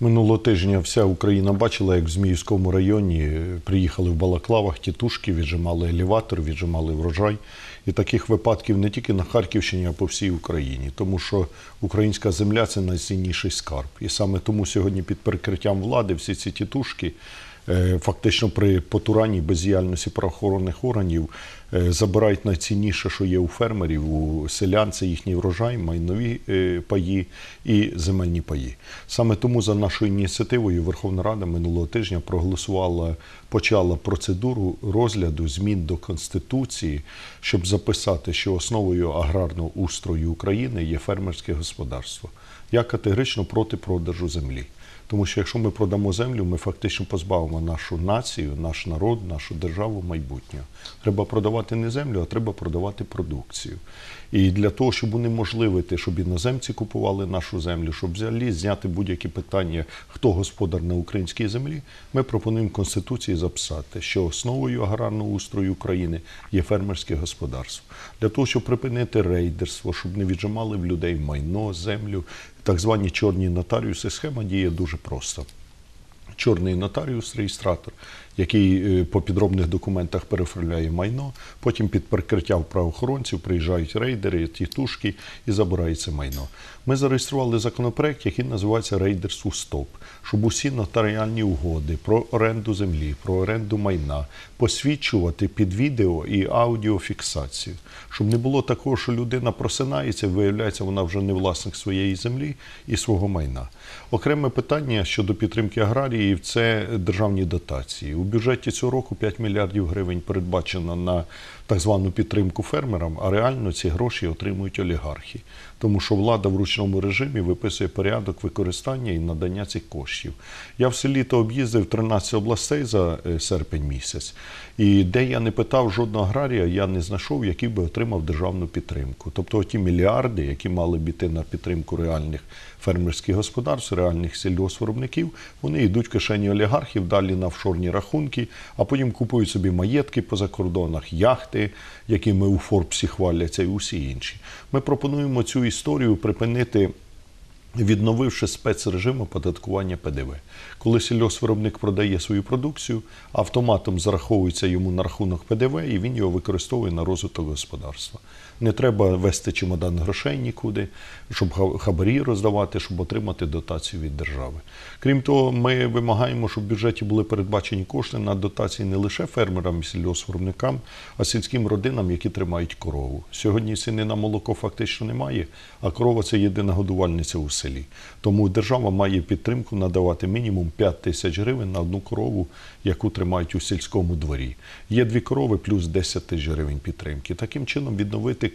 Минулого тижня вся Україна бачила, як в Зміївському районі приїхали в балаклавах тітушки, віджимали елеватор, віджимали врожай. І таких випадків не тільки на Харківщині, а по всій Україні. Тому що українська земля – це найцінніший скарб. І саме тому сьогодні під прикриттям влади всі ці тітушки фактично при потуранні бездіяльності правоохоронних органів забирають найцінніше, що є у фермерів, у селян, це їхній врожай, майнові паї і земельні паї. Саме тому за нашою ініціативою Верховна Рада минулого тижня проголосувала, почала процедуру розгляду змін до Конституції, щоб записати, що основою аграрного устрою України є фермерське господарство. Я категорично проти продажу землі. Тому що якщо ми продамо землю, ми фактично позбавимо нашу націю, наш народ, нашу державу майбутнього. Треба продавати не землю, а треба продавати продукцію. І для того, щоб унеможливити, щоб іноземці купували нашу землю, щоб взагалі зняти будь-які питання, хто господар на українській землі, ми пропонуємо в Конституції записати, що основою аграрного устрою України є фермерське господарство. Для того, щоб припинити рейдерство, щоб не віджимали в людей майно, землю, так звані чорні нотаріуси, схема діє дуже просто. Чорний нотаріус-реєстратор, який по підробних документах переоформляє майно, потім під прикриттям правоохоронців приїжджають рейдери, тітушки і забирають це майно. Ми зареєстрували законопроект, який називається «Рейдерству стоп», щоб усі нотаріальні угоди про оренду землі, про оренду майна посвідчувати під відео і аудіофіксацію. Щоб не було такого, що людина просинається, виявляється, вона вже не власник своєї землі і свого майна. Окреме питання щодо підтримки аграріїв – це державні дотації. У бюджеті цього року 5 мільярдів гривень передбачено на так звану підтримку фермерам, а реально ці гроші отримують олігархи. Тому що влада в ручному режимі виписує порядок використання і надання цих коштів. Я все літо об'їздив 13 областей за серпень місяць. І де я не питав жодного аграрія, я не знайшов, який би отримав державну підтримку. Тобто ті мільярди, які мали б іти на підтримку реальних фермерських господарств, реальних сільгоспвиробників, вони йдуть в кишені олігархів, далі на офшорні рахунки, а потім купують собі маєтки по закордонах, яхти, якими у Форбсі хваляться, і усі інші. Ми пропонуємо цю історію припинити, відновивши спецрежим оподаткування ПДВ. Коли сільгоспвиробник продає свою продукцію, автоматом зараховується йому на рахунок ПДВ, і він його використовує на розвиток господарства. Не треба вести чемодан грошей нікуди, щоб хабарі роздавати, щоб отримати дотацію від держави. Крім того, ми вимагаємо, щоб в бюджеті були передбачені кошти на дотації не лише фермерам і сільгоспвиробникам, а сільським родинам, які тримають корову. Сьогодні ціни на молоко фактично немає, а корова – це єдина годувальниця у селі. Тому держава має підтримку надавати мінімум 5 тисяч гривень на одну корову, яку тримають у сільському дворі. Є 2 корови плюс 10 тисяч гривень підтримки. Таким чином відновити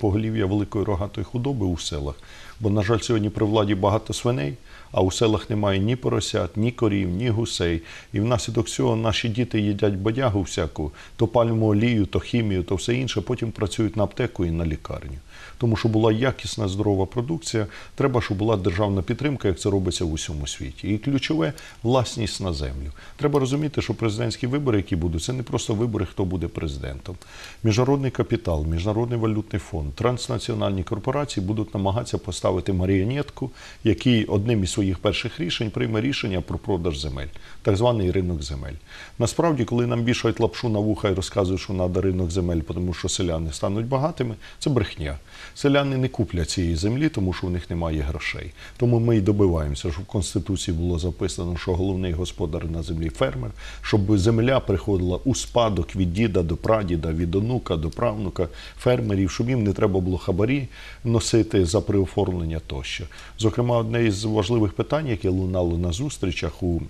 поголів'я великої рогатої худоби у селах. Бо, на жаль, сьогодні при владі багато свиней, а у селах немає ні поросят, ні корів, ні гусей. І внаслідок цього наші діти їдять бодягу всяку, то пальмову олію, то хімію, то все інше, потім працюють на аптеку і на лікарню. Тому що була якісна, здорова продукція, треба, щоб була державна підтримка, як це робиться в усьому світі. І ключове – власність на землю. Треба розуміти, що президентські вибори, які будуть, це не просто вибори, хто буде президентом. Міжнародний капітал, Міжнародний валютний фонд, транснаціональні корпорації будуть намагатися поставити маріонетку, який одним із своїх перших рішень прийме рішення про продаж земель, так званий ринок земель. Насправді, коли нам вішають лапшу на вуха і розказують, що треба ринок земель, тому що селяни стануть багатими, це брехня. Селяни не куплять цієї землі, тому що в них немає грошей. Тому ми і добиваємося, щоб в Конституції було записано, що головний господар на землі – фермер, щоб земля приходила у спадок від діда до прадіда, від онука до правнука фермерів, щоб їм не треба було хабарі носити за переоформлення тощо. Зокрема, одне із важливих питань, яке лунало на зустрічах у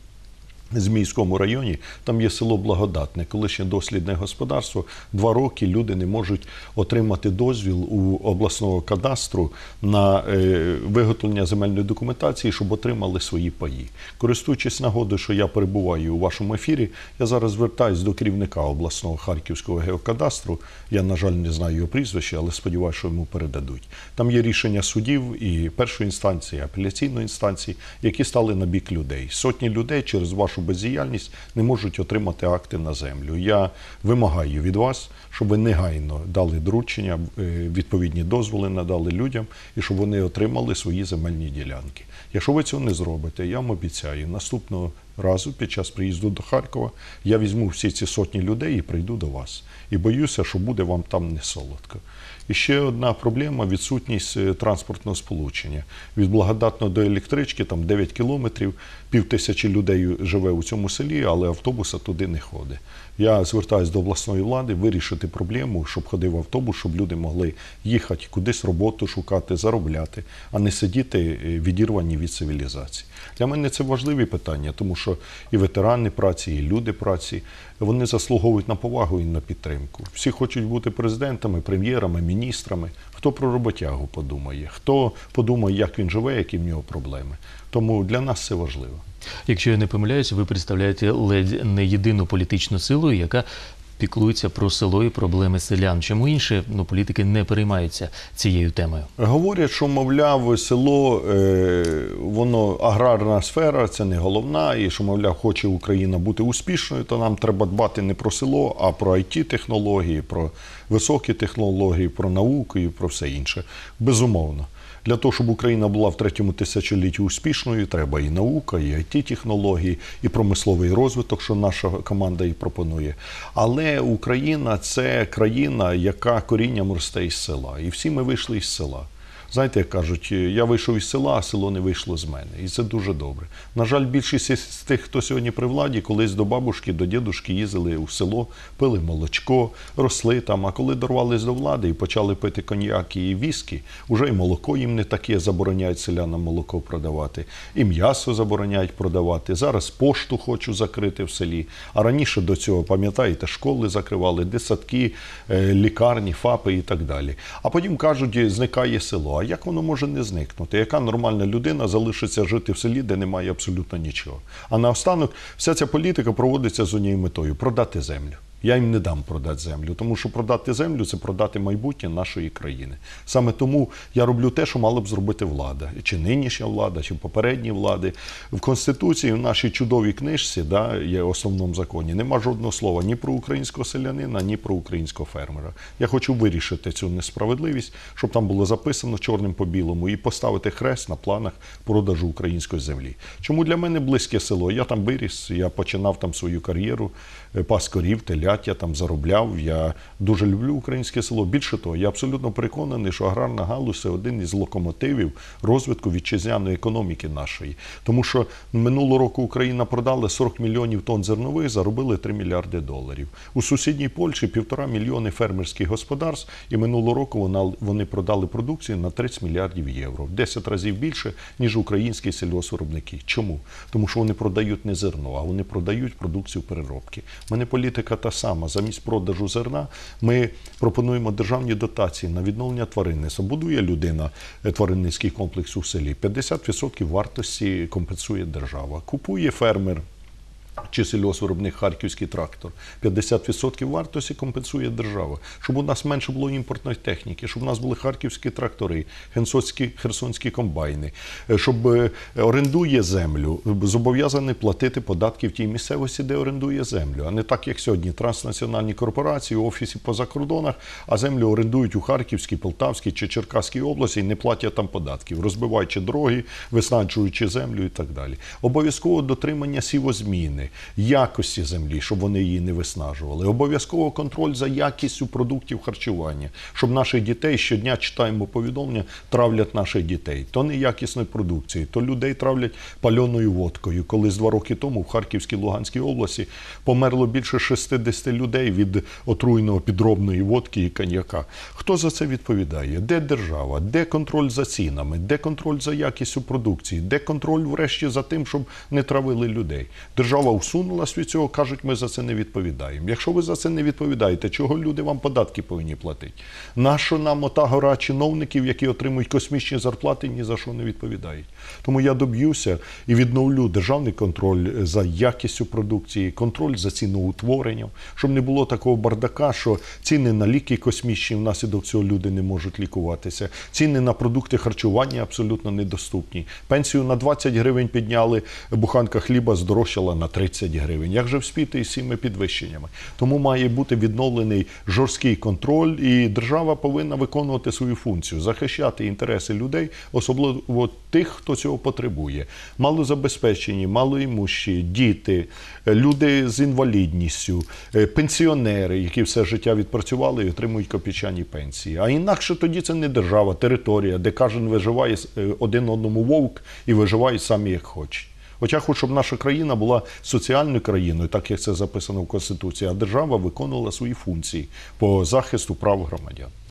Зміївському районі, там є село Благодатне, колишнє дослідне господарство. 2 роки люди не можуть отримати дозвіл у обласного кадастру на виготовлення земельної документації, щоб отримали свої паї. Користуючись нагодою, що я перебуваю у вашому ефірі, я зараз звертаюся до керівника обласного Харківського геокадастру. Я, на жаль, не знаю його прізвища, але сподіваюся, що йому передадуть. Там є рішення судів і першої інстанції, і апеляційної інстанції, які стали на бік людей. Сотні людей через вашу бездіяльність, не можуть отримати акти на землю. Я вимагаю від вас, щоб ви негайно дали доручення, відповідні дозволи надали людям, і щоб вони отримали свої земельні ділянки. Якщо ви цього не зробите, я вам обіцяю, наступного разу під час приїзду до Харкова я візьму всі ці сотні людей і прийду до вас. І боюся, що буде вам там не солодко. І ще одна проблема – відсутність транспортного сполучення. Від Благодатного до електрички, там 9 кілометрів, 5000 людей живе у цьому селі, але автобуса туди не ходить. Я звертаюся до обласної влади вирішити проблему, щоб ходив автобус, щоб люди могли їхати кудись роботу шукати, заробляти, а не сидіти відірвані від цивілізації. Для мене це важливі питання, тому що і ветерани праці, і люди праці, вони заслуговують на повагу і на підтримку. Всі хочуть бути президентами, прем'єрами, міністрами. Хто про роботягу подумає, хто подумає, як він живе, які в нього проблеми. Тому для нас це важливо. Якщо я не помиляюся, ви представляєте ледь не єдину політичну силу, яка піклується про село і проблеми селян. Чому інші політики не переймаються цією темою? Говорять, що, мовляв, село, воно аграрна сфера, це не головна, і що, мовляв, хоче Україна бути успішною, то нам треба дбати не про село, а про IT-технології, про високі технології, про науку і про все інше. Безумовно. Для того, щоб Україна була в 3-му тисячолітті успішною, треба і наука, і IT-технології, і промисловий розвиток, що наша команда і пропонує. Але Україна – це країна, яка корінням росте із села. І всі ми вийшли із села. Знаєте, як кажуть, я вийшов із села, а село не вийшло з мене. І це дуже добре. На жаль, більшість з тих, хто сьогодні при владі, колись до бабушки, до дідушки їздили у село, пили молочко, росли там. А коли дорвались до влади і почали пити коньяк і віскі, уже і молоко їм не таке, забороняють селянам молоко продавати, і м'ясо забороняють продавати. Зараз пошту хочу закрити в селі. А раніше до цього, пам'ятаєте, школи закривали, дитсадки, лікарні, ФАПи і так далі. А потім кажуть, зникає село. А як воно може не зникнути? Яка нормальна людина залишиться жити в селі, де немає абсолютно нічого? А наостанок вся ця політика проводиться з однією метою – продати землю. Я їм не дам продати землю, тому що продати землю – це продати майбутнє нашої країни. Саме тому я роблю те, що мала б зробити влада. Чи нинішня влада, чи попередні влади. В Конституції, в нашій чудовій книжці, є в основному законі, нема жодного слова ні про українського селянина, ні про українського фермера. Я хочу вирішити цю несправедливість, щоб там було записано чорним по білому, і поставити хрест на планах продажу української землі. Чому для мене близьке село? Я там виріс, я починав там свою кар'єру, пас корів, теля. Я там заробляв, я дуже люблю українське село. Більше того, я абсолютно переконаний, що аграрна галузь – це один із локомотивів розвитку вітчизняної економіки нашої. Тому що минулого року Україна продала 40 мільйонів тонн зернових, заробили 3 мільярди доларів. У сусідній Польщі 1,5 мільйона фермерських господарств, і минулого року вони продали продукцію на 30 мільярдів євро. 10 разів більше, ніж українські сільгоспвиробники. Чому? Тому що вони продають не зерно, а вони продають продукцію переробки. В мене політика та сама. Замість продажу зерна ми пропонуємо державні дотації на відновлення тваринництва. Будує людина тваринницький комплекс у селі, 50% вартості компенсує держава. Купує фермер чи сільгоспвиробник Харківський трактор, 50% вартості компенсує держава. Щоб у нас менше було імпортної техніки, щоб у нас були харківські трактори, херсонські комбайни, щоб орендує землю, зобов'язаний платити податки в тій місцевості, де орендує землю, а не так, як сьогодні, транснаціональні корпорації, офіси по закордонах, а землю орендують у Харківській, Полтавській чи Черкаській області і не платять там податків, розбиваючи дороги, висаджуючи землю і так далі. Обов'язково дотримання сівозміни, якості землі, щоб вони її не виснажували. Обов'язково контроль за якістю продуктів харчування, щоб наших дітей, щодня читаємо повідомлення, травлять наших дітей. То неякісною продукцією, то людей травлять пальоною водкою. Колись 2 роки тому в Харківській, Луганській області померло більше 60 людей від отруйної підробної водки і коньяка. Хто за це відповідає? Де держава? Де контроль за цінами? Де контроль за якістю продукції? Де контроль, врешті, за тим, щоб не травили людей? Держава усунулась від цього, кажуть, ми за це не відповідаємо. Якщо ви за це не відповідаєте, чого люди вам податки повинні платити? Нащо нам ота гора чиновників, які отримують космічні зарплати, ні за що не відповідають? Тому я доб'юся і відновлю державний контроль за якістю продукції, контроль за ціноутворенням, щоб не було такого бардака, що ціни на ліки космічні, внаслідок цього люди не можуть лікуватися, ціни на продукти харчування абсолютно недоступні, пенсію на 20 гривень підняли, буханка хліба здорожчала на 3. 30 гривень. Як же вспіти із цими підвищеннями? Тому має бути відновлений жорсткий контроль, і держава повинна виконувати свою функцію, захищати інтереси людей, особливо тих, хто цього потребує. Малозабезпечені, малоімущі, діти, люди з інвалідністю, пенсіонери, які все життя відпрацювали і отримують копійчані пенсії. А інакше тоді це не держава, територія, де кожен виживає один одному вовк і виживають самі як хочуть. От я хочу, щоб наша країна була соціальною країною, так як це записано в Конституції, а держава виконувала свої функції по захисту прав громадян.